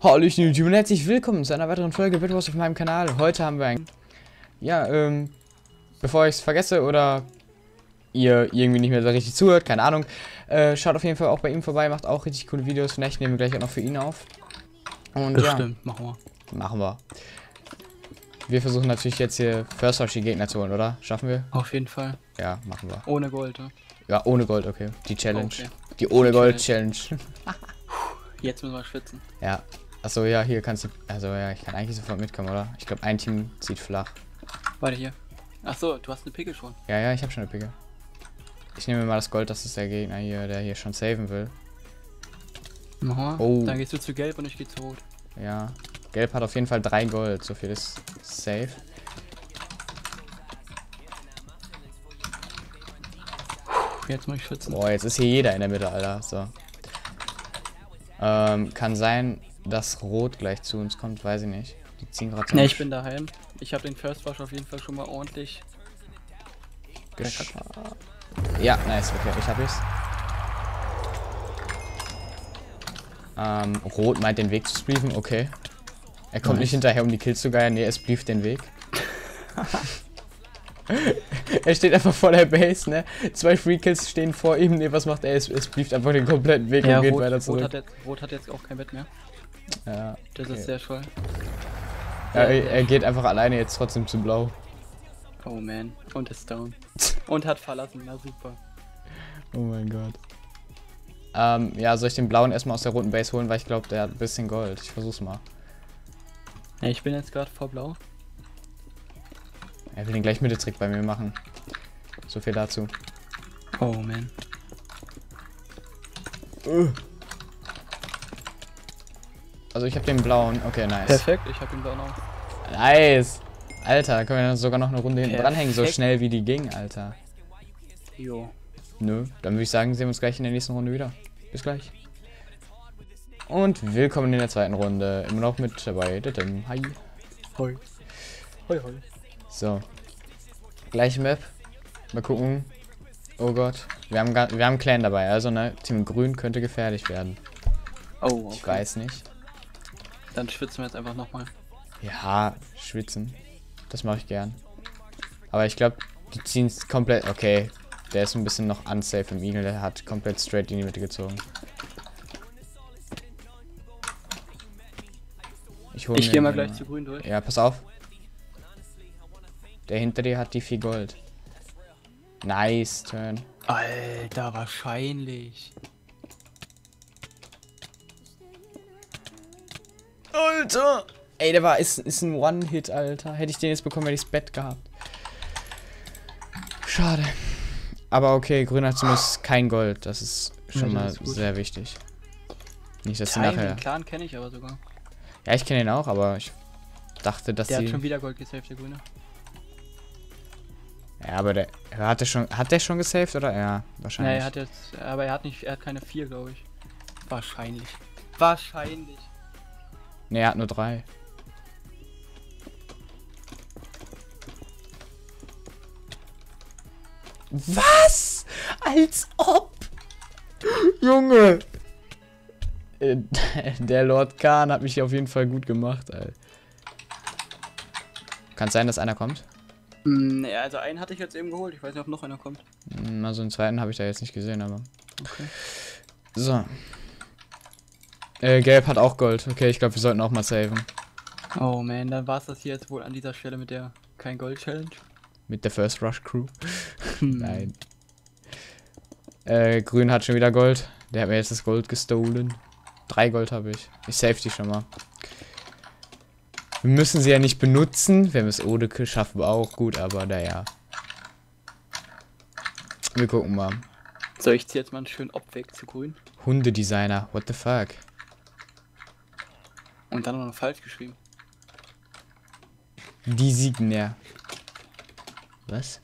Hallo YouTube und herzlich willkommen zu einer weiteren Folge BedWars auf meinem Kanal. Heute haben wir ein... Ja, bevor ich es vergesse oder ihr irgendwie nicht mehr so richtig zuhört, keine Ahnung, schaut auf jeden Fall auch bei ihm vorbei, macht auch richtig coole Videos. Vielleicht nehmen wir gleich auch noch für ihn auf. Und das ja, stimmt, machen wir. Wir versuchen natürlich jetzt hier First Rush die Gegner zu holen, oder? Schaffen wir? Auf jeden Fall. Ja, machen wir. Ohne Gold, ja? Ja, ohne Gold, okay. Die Challenge. Okay. Die ohne Gold Challenge. Jetzt müssen wir schwitzen. Ja. Achso, ja, hier kannst du... Also ja, ich kann eigentlich sofort mitkommen, oder? Ich glaube, ein Team zieht flach. Warte, hier. Achso, du hast eine Picke schon. Ja, ich habe schon eine Picke. Ich nehme mal das Gold, das ist der Gegner hier, der hier schon saven will. Aha, oh. Dann gehst du zu Gelb und ich gehe zu Rot. Ja, Gelb hat auf jeden Fall 3 Gold, so viel ist safe. Jetzt muss ich schützen. Boah, jetzt ist hier jeder in der Mitte, Alter. So. Kann sein, dass Rot gleich zu uns kommt, weiß ich nicht. Die ziehen gerade. Ne, ich bin daheim. Ich habe den First Rush auf jeden Fall schon mal ordentlich geschafft. Ja, nice, okay, ich hab ich's. Rot meint den Weg zu spliefen, okay. Er kommt nicht hinterher, um die Kills zu geiern, nee, er splieft den Weg. Er steht einfach vor der Base, ne? 2 Free Kills stehen vor ihm, ne, was macht er? Er splieft einfach den kompletten Weg, ja, und geht weiter zurück. Rot hat jetzt auch kein Bett mehr. Ja. Okay. Das ist sehr schön. Ja, er geht einfach alleine jetzt trotzdem zu Blau. Oh man, und ist down. Und hat verlassen, na super. Oh mein Gott. Ja, soll ich den Blauen erstmal aus der roten Base holen, weil ich glaube, der hat ein bisschen Gold. Ich versuch's mal. Ja, ich bin jetzt gerade vor Blau. Er will den gleich Mitteltrick bei mir machen. So viel dazu. Oh man. Also ich habe den Blauen. Okay, nice. Perfekt, ich habe den Blauen auch. Nice. Alter, können wir sogar noch eine Runde hinten dranhängen, so schnell wie die ging, Alter. Jo. Nö, dann würde ich sagen, sehen wir uns gleich in der nächsten Runde wieder. Bis gleich. Und willkommen in der zweiten Runde. Immer noch mit dabei. Hi. Hoi. Hoi, hoi. So. Gleiche Map. Mal gucken. Oh Gott. Wir haben Clan dabei, also ne, Team Grün könnte gefährlich werden. Oh, okay. Ich weiß nicht. Dann schwitzen wir jetzt einfach nochmal. Ja, schwitzen. Das mache ich gern. Aber ich glaube, die ziehen es komplett... Okay. Der ist ein bisschen noch unsafe im Eagle, der hat komplett straight in die Mitte gezogen. Ich gehe mal gleich zu Grün durch. Ja, pass auf. Der hinter dir hat die 4 Gold. Nice Turn. Alter, wahrscheinlich. Alter! Ey, der war... Ist ein One-Hit, Alter. Hätte ich den jetzt bekommen, hätte ich das Bett gehabt. Schade. Aber okay, Grün hat zumindest kein Gold, das ist schon mal sehr wichtig. Nicht, dass sie nachher... Den Clan kenne ich aber sogar. Ja, ich kenne ihn auch, aber ich dachte, dass der hat schon wieder Gold gesaved, der Grüne. Ja, aber der... Hat der schon gesaved, oder? Ja, wahrscheinlich. Ja, er hat jetzt... Aber er hat keine 4, glaube ich. Wahrscheinlich. Wahrscheinlich. Ne, er hat nur 3. Was? Als ob! Junge! Der Lord Khan hat mich hier auf jeden Fall gut gemacht, Alter. Kann es sein, dass einer kommt? Ne, ja, also einen hatte ich jetzt eben geholt. Ich weiß nicht, ob noch einer kommt. Also einen zweiten habe ich da jetzt nicht gesehen, aber... Okay. So. Gelb hat auch Gold. Okay, ich glaube, wir sollten auch mal saven. Oh man, dann war es das hier jetzt wohl an dieser Stelle mit der Kein-Gold-Challenge. Mit der First Rush Crew. Nein. Grün hat schon wieder Gold. Der hat mir jetzt das Gold gestohlen. 3 Gold habe ich. Ich save die schon mal. Wir müssen sie ja nicht benutzen. Wenn wir es ohne schaffen, wir auch gut, aber naja. Wir gucken mal. So, ich ziehe jetzt mal einen schönen Obweg zu Grün. Hundedesigner, what the fuck? Und dann noch falsch geschrieben. Die Signer. Was?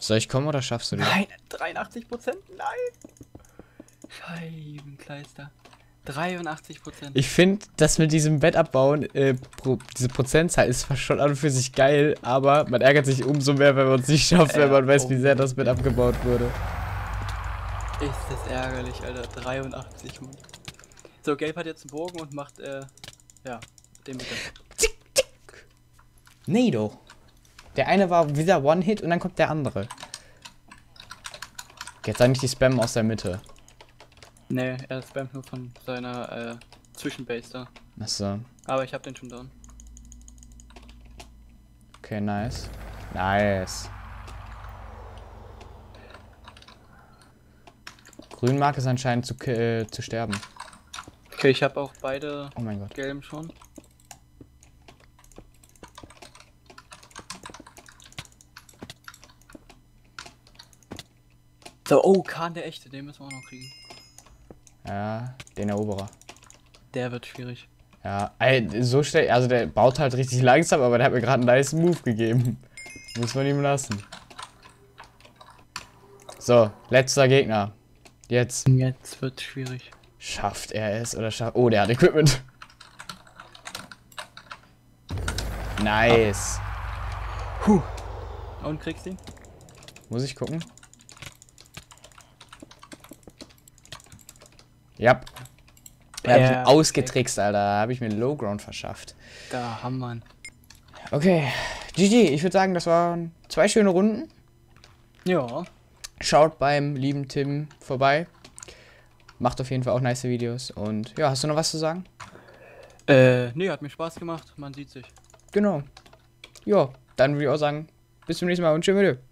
Soll ich kommen oder schaffst du das? Nein, 83%? Nein! Scheibenkleister. 83%. Ich finde, dass mit diesem Bett abbauen, diese Prozentzahl ist schon an und für sich geil, aber man ärgert sich umso mehr, wenn man es nicht schafft, wenn man weiß, wie sehr das Bett abgebaut wurde. Ist das ärgerlich, Alter. 83. So, Gelb hat jetzt einen Bogen und macht, ja, den bitte. Tick, tick! Nee, doch. Der eine war wieder One-Hit und dann kommt der andere. Jetzt sei nicht die Spam aus der Mitte. Nee, er spammt nur von seiner Zwischenbase da. Achso. Aber ich hab den schon down. Okay, nice. Nice. Grün mag es anscheinend zu sterben. Okay, ich habe auch beide gelben schon. So, oh, Kahn der Echte, den müssen wir auch noch kriegen. Ja, den Eroberer. Der wird schwierig. Ja, so schnell, also der baut halt richtig langsam, aber der hat mir gerade einen nice Move gegeben. Muss man ihm lassen. So, letzter Gegner. Jetzt. Jetzt wird's schwierig. Schafft er es oder schafft... Oh, der hat Equipment. Nice. Ah. Huh. Und kriegst du ihn? Muss ich gucken. Ja. Er hat ausgetrickst, Alter. Da habe ich mir Low Ground verschafft. Da haben wir ihn. Okay. GG, ich würde sagen, das waren 2 schöne Runden. Ja. Schaut beim lieben Tim vorbei. Macht auf jeden Fall auch nice Videos. Und ja, hast du noch was zu sagen? Nee, hat mir Spaß gemacht. Man sieht sich. Genau. Ja, dann würde ich auch sagen, bis zum nächsten Mal und tschüss.